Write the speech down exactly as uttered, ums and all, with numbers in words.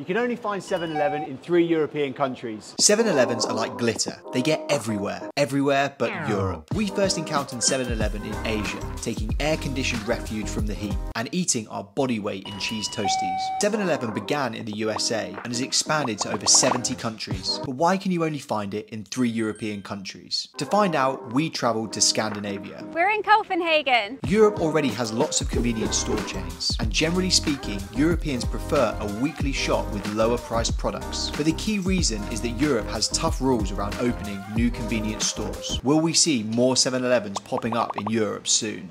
You can only find seven eleven in three European countries. seven elevens are like glitter. They get everywhere. Everywhere but Europe. We first encountered seven eleven in Asia, taking air-conditioned refuge from the heat and eating our body weight in cheese toasties. seven eleven began in the U S A and has expanded to over seventy countries. But why can you only find it in three European countries? To find out, we travelled to Scandinavia. We're in Copenhagen. Europe already has lots of convenience store chains, and generally speaking, Europeans prefer a weekly shop with lower priced products. But the key reason is that Europe has tough rules around opening new convenience stores. Will we see more seven elevens popping up in Europe soon?